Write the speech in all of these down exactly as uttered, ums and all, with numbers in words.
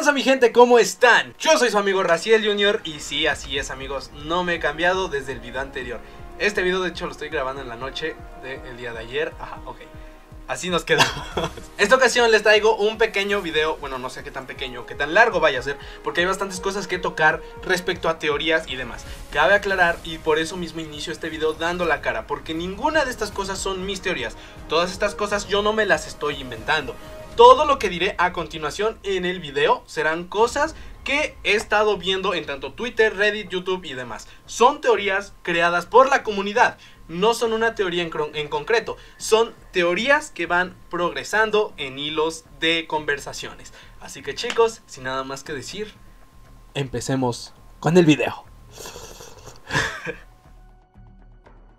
tranza mi gente? ¿Cómo están? Yo soy su amigo Raziel junior y sí, así es amigos, no me he cambiado desde el video anterior. Este video de hecho lo estoy grabando en la noche del día de ayer. Ajá, ok. Así nos quedamos. Esta ocasión les traigo un pequeño video. Bueno, no sé qué tan pequeño, qué tan largo vaya a ser, porque hay bastantes cosas que tocar respecto a teorías y demás. Cabe aclarar, y por eso mismo inicio este video dando la cara, porque ninguna de estas cosas son mis teorías. Todas estas cosas yo no me las estoy inventando. Todo lo que diré a continuación en el video serán cosas que he estado viendo en tanto Twitter, Reddit, YouTube y demás. Son teorías creadas por la comunidad. No son una teoría en, en concreto, son teorías que van progresando en hilos de conversaciones. Así que chicos, sin nada más que decir, empecemos con el video.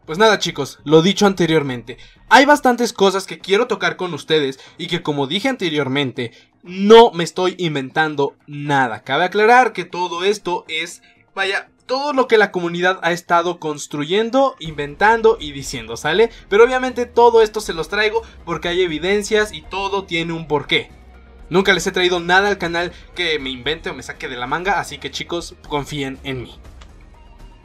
Pues nada chicos, lo dicho anteriormente, hay bastantes cosas que quiero tocar con ustedes y que, como dije anteriormente, no me estoy inventando nada. Cabe aclarar que todo esto es, vaya, todo lo que la comunidad ha estado construyendo, inventando y diciendo, ¿sale? Pero obviamente todo esto se los traigo porque hay evidencias y todo tiene un porqué. Nunca les he traído nada al canal que me invente o me saque de la manga, así que chicos, confíen en mí.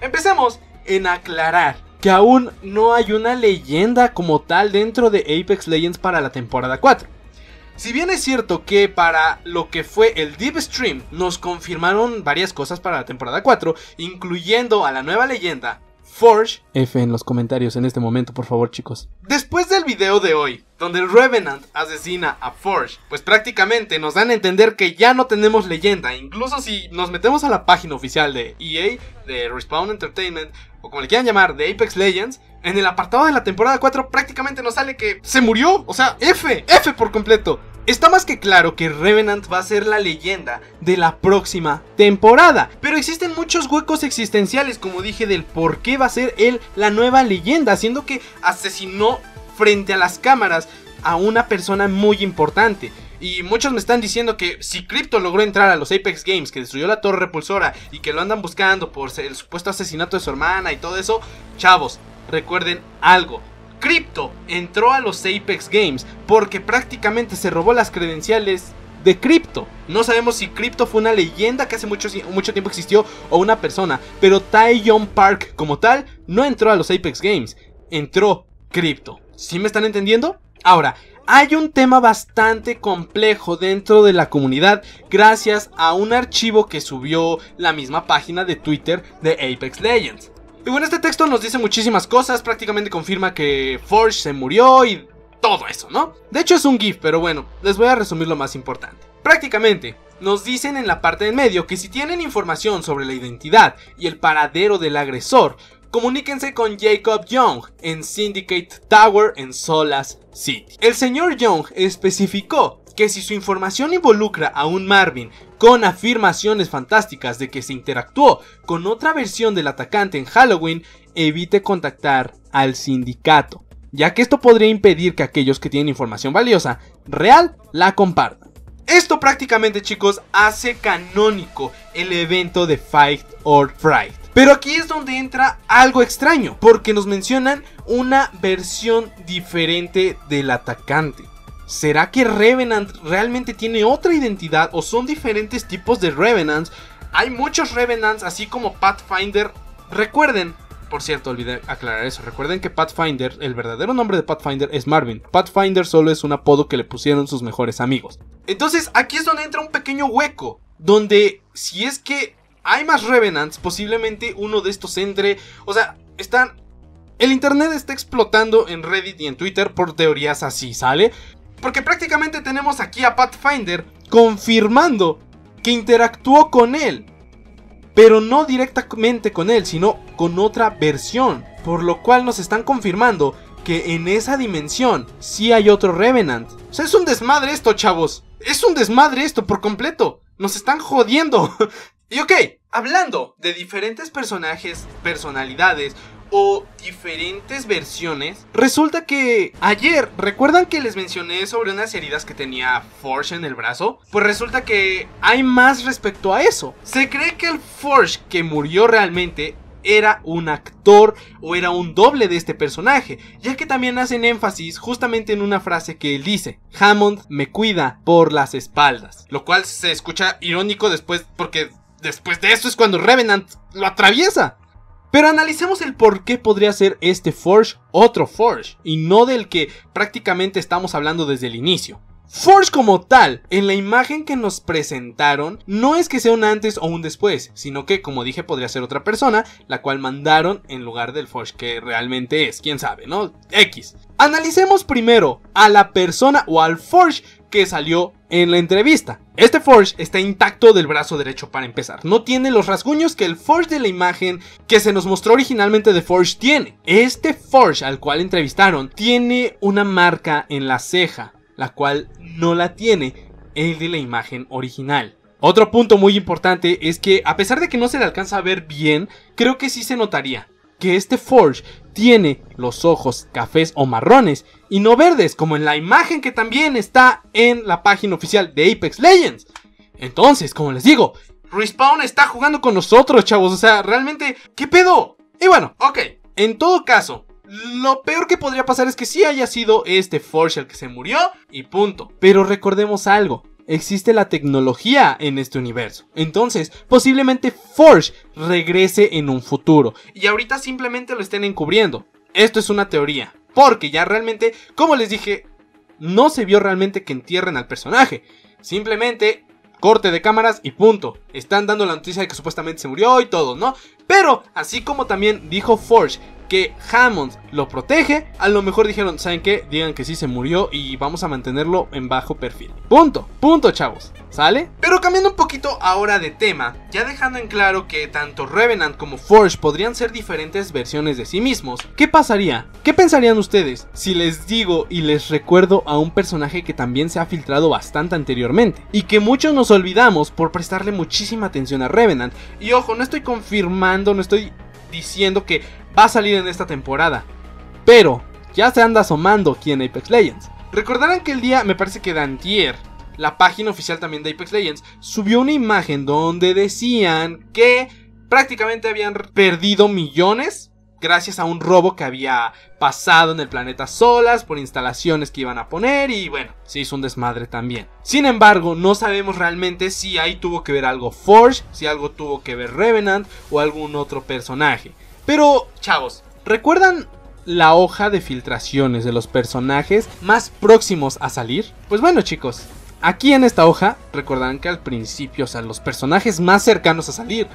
Empecemos en aclarar que aún no hay una leyenda como tal dentro de Apex Legends para la temporada cuatro. Si bien es cierto que para lo que fue el Dev Stream nos confirmaron varias cosas para la temporada cuatro, incluyendo a la nueva leyenda, Forge. F en los comentarios en este momento, por favor, chicos. Después del video de hoy, donde el Revenant asesina a Forge, pues prácticamente nos dan a entender que ya no tenemos leyenda. Incluso si nos metemos a la página oficial de E A, de Respawn Entertainment, o como le quieran llamar, de Apex Legends, en el apartado de la temporada cuatro prácticamente nos sale que se murió. O sea, F, F por completo. Está más que claro que Revenant va a ser la leyenda de la próxima temporada, pero existen muchos huecos existenciales, como dije, del por qué va a ser él la nueva leyenda, siendo que asesinó frente a las cámaras a una persona muy importante. Y muchos me están diciendo que si Crypto logró entrar a los Apex Games, que destruyó la torre repulsora y que lo andan buscando por el supuesto asesinato de su hermana y todo eso, chavos, recuerden algo. Crypto entró a los Apex Games porque prácticamente se robó las credenciales de Crypto. No sabemos si Crypto fue una leyenda que hace mucho, mucho tiempo existió o una persona, pero Taeyong Park como tal no entró a los Apex Games, entró Crypto. ¿Sí me están entendiendo? Ahora, hay un tema bastante complejo dentro de la comunidad gracias a un archivo que subió la misma página de Twitter de Apex Legends. Y bueno, este texto nos dice muchísimas cosas, prácticamente confirma que Forge se murió y todo eso, ¿no? De hecho es un GIF, pero bueno, les voy a resumir lo más importante. Prácticamente nos dicen en la parte del medio que si tienen información sobre la identidad y el paradero del agresor, comuníquense con Jacob Young en Syndicate Tower en Solace City. El señor Young especificó que si su información involucra a un Marvin con afirmaciones fantásticas de que se interactuó con otra versión del atacante en Halloween, evite contactar al sindicato, ya que esto podría impedir que aquellos que tienen información valiosa real la compartan. Esto prácticamente, chicos, hace canónico el evento de Fight or Fright. Pero aquí es donde entra algo extraño, porque nos mencionan una versión diferente del atacante. ¿Será que Revenant realmente tiene otra identidad o son diferentes tipos de Revenants? Hay muchos Revenants, así como Pathfinder. Recuerden, por cierto, olvidé aclarar eso, recuerden que Pathfinder, el verdadero nombre de Pathfinder es Marvin. Pathfinder solo es un apodo que le pusieron sus mejores amigos. Entonces aquí es donde entra un pequeño hueco, donde si es que hay más Revenants, posiblemente uno de estos entre... O sea, están... El internet está explotando en Reddit y en Twitter por teorías así, ¿sale? Porque prácticamente tenemos aquí a Pathfinder confirmando que interactuó con él, pero no directamente con él, sino con otra versión, por lo cual nos están confirmando que en esa dimensión sí hay otro Revenant. O sea, es un desmadre esto, chavos. Es un desmadre esto por completo. Nos están jodiendo. Y ok, hablando de diferentes personajes, personalidades o diferentes versiones, resulta que ayer, ¿recuerdan que les mencioné sobre unas heridas que tenía Forge en el brazo? Pues resulta que hay más respecto a eso. Se cree que el Forge que murió realmente era un actor o era un doble de este personaje, ya que también hacen énfasis justamente en una frase que él dice: Hammond me cuida por las espaldas, lo cual se escucha irónico después, porque después de eso es cuando Revenant lo atraviesa. Pero analicemos el por qué podría ser este Forge otro Forge y no del que prácticamente estamos hablando desde el inicio. Forge como tal, en la imagen que nos presentaron, no es que sea un antes o un después, sino que, como dije, podría ser otra persona, la cual mandaron en lugar del Forge que realmente es, quién sabe, ¿no? X. Analicemos primero a la persona o al Forge que salió en la entrevista. Este Forge está intacto del brazo derecho para empezar, no tiene los rasguños que el Forge de la imagen que se nos mostró originalmente de Forge tiene. Este Forge al cual entrevistaron tiene una marca en la ceja, la cual no la tiene el de la imagen original. Otro punto muy importante es que, a pesar de que no se le alcanza a ver bien, creo que sí se notaría que este Forge tiene los ojos cafés o marrones y no verdes, como en la imagen que también está en la página oficial de Apex Legends. Entonces, como les digo, Respawn está jugando con nosotros, chavos. O sea, realmente, ¿qué pedo? Y bueno, ok, en todo caso, lo peor que podría pasar es que sí haya sido este Forge el que se murió y punto. Pero recordemos algo, existe la tecnología en este universo, entonces posiblemente Forge regrese en un futuro y ahorita simplemente lo estén encubriendo. Esto es una teoría, porque ya realmente, como les dije, no se vio realmente que entierren al personaje, simplemente corte de cámaras y punto. Están dando la noticia de que supuestamente se murió y todo, ¿no? Pero así como también dijo Forge que Hammond lo protege, a lo mejor dijeron, ¿saben qué? Digan que sí se murió y vamos a mantenerlo en bajo perfil. Punto, punto, chavos, ¿sale? Pero cambiando un poquito ahora de tema, ya dejando en claro que tanto Revenant como Forge podrían ser diferentes versiones de sí mismos, ¿qué pasaría? ¿Qué pensarían ustedes si les digo y les recuerdo a un personaje que también se ha filtrado bastante anteriormente y que muchos nos olvidamos por prestarle muchísima atención a Revenant? Y ojo, no estoy confirmando, no estoy diciendo que va a salir en esta temporada, pero ya se anda asomando aquí en Apex Legends. Recordarán que el día, me parece que de antier, la página oficial también de Apex Legends subió una imagen donde decían que prácticamente habían perdido millones gracias a un robo que había pasado en el planeta Solas por instalaciones que iban a poner y bueno, se hizo un desmadre también. Sin embargo, no sabemos realmente si ahí tuvo que ver algo Forge, si algo tuvo que ver Revenant o algún otro personaje. Pero, chavos, ¿recuerdan la hoja de filtraciones de los personajes más próximos a salir? Pues bueno, chicos, aquí en esta hoja recordarán que al principio, o sea, los personajes más cercanos a salir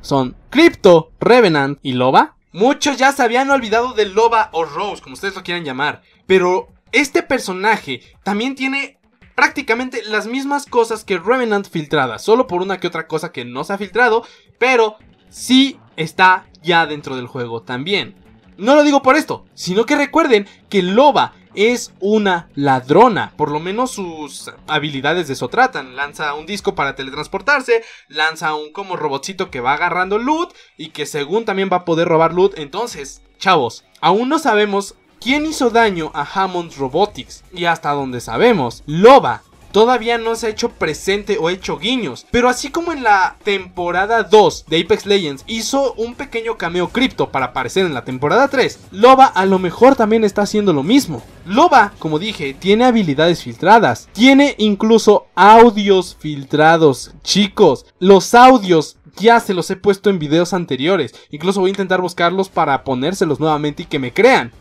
son Crypto, Revenant y Loba. Muchos ya se habían olvidado de Loba o Rose, como ustedes lo quieran llamar, pero este personaje también tiene prácticamente las mismas cosas que Revenant filtrada, solo por una que otra cosa que no se ha filtrado, pero sí está ya dentro del juego también. No lo digo por esto, sino que recuerden que Loba es una ladrona, por lo menos sus habilidades de eso tratan. Lanza un disco para teletransportarse, lanza un como robotcito que va agarrando loot y que según también va a poder robar loot. Entonces, chavos, aún no sabemos quién hizo daño a Hammond Robotics y hasta donde sabemos, Loba todavía no se ha hecho presente o hecho guiños, pero así como en la temporada dos de Apex Legends hizo un pequeño cameo Crypto para aparecer en la temporada tres, Loba a lo mejor también está haciendo lo mismo. Loba, como dije, tiene habilidades filtradas, tiene incluso audios filtrados, chicos. Los audios ya se los he puesto en videos anteriores, incluso voy a intentar buscarlos para ponérselos nuevamente y que me crean.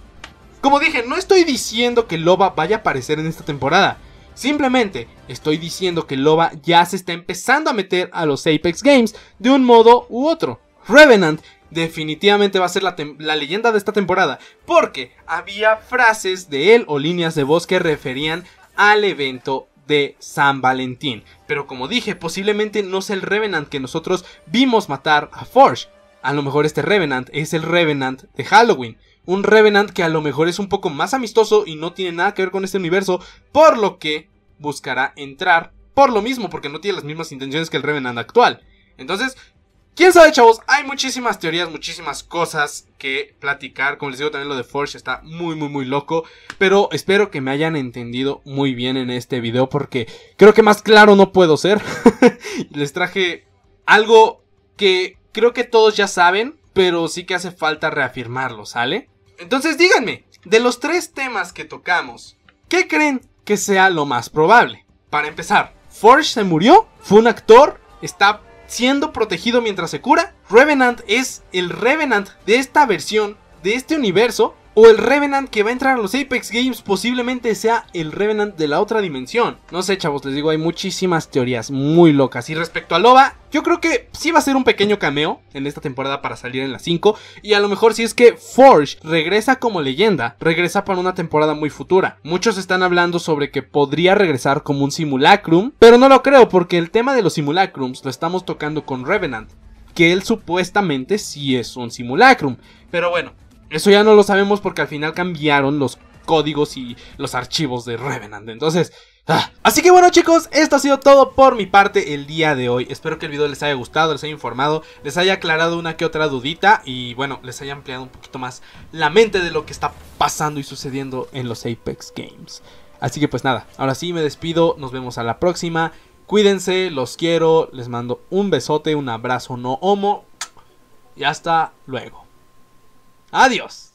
Como dije, no estoy diciendo que Loba vaya a aparecer en esta temporada, simplemente estoy diciendo que Loba ya se está empezando a meter a los Apex Games de un modo u otro. Revenant definitivamente va a ser la, la leyenda de esta temporada, porque había frases de él o líneas de voz que referían al evento de San Valentín. Pero como dije, posiblemente no sea el Revenant que nosotros vimos matar a Forge. A lo mejor este Revenant es el Revenant de Halloween. Un Revenant que a lo mejor es un poco más amistoso y no tiene nada que ver con este universo, por lo que buscará entrar por lo mismo, porque no tiene las mismas intenciones que el Revenant actual. Entonces, quién sabe, chavos, hay muchísimas teorías, muchísimas cosas que platicar. Como les digo, también lo de Forge está muy muy muy loco, pero espero que me hayan entendido muy bien en este video, porque creo que más claro no puedo ser. Les traje algo que creo que todos ya saben, pero sí que hace falta reafirmarlo, ¿sale? Entonces díganme, de los tres temas que tocamos, ¿qué creen que sea lo más probable? Para empezar, Forge se murió, fue un actor, está siendo protegido mientras se cura. Revenant es el Revenant de esta versión, de este universo, o el Revenant que va a entrar a los Apex Games posiblemente sea el Revenant de la otra dimensión. No sé, chavos, les digo, hay muchísimas teorías muy locas. Y respecto a Loba, yo creo que sí va a ser un pequeño cameo en esta temporada para salir en la cinco. Y a lo mejor si es que Forge regresa como leyenda, regresa para una temporada muy futura. Muchos están hablando sobre que podría regresar como un simulacrum, pero no lo creo porque el tema de los simulacrums lo estamos tocando con Revenant, que él supuestamente sí es un simulacrum. Pero bueno, eso ya no lo sabemos porque al final cambiaron los códigos y los archivos de Revenant. Entonces, ah. así que bueno, chicos, esto ha sido todo por mi parte el día de hoy. Espero que el video les haya gustado, les haya informado, les haya aclarado una que otra dudita y bueno, les haya ampliado un poquito más la mente de lo que está pasando y sucediendo en los Apex Games. Así que pues nada, ahora sí me despido, nos vemos a la próxima. Cuídense, los quiero, les mando un besote, un abrazo no homo y hasta luego. ¡Adiós!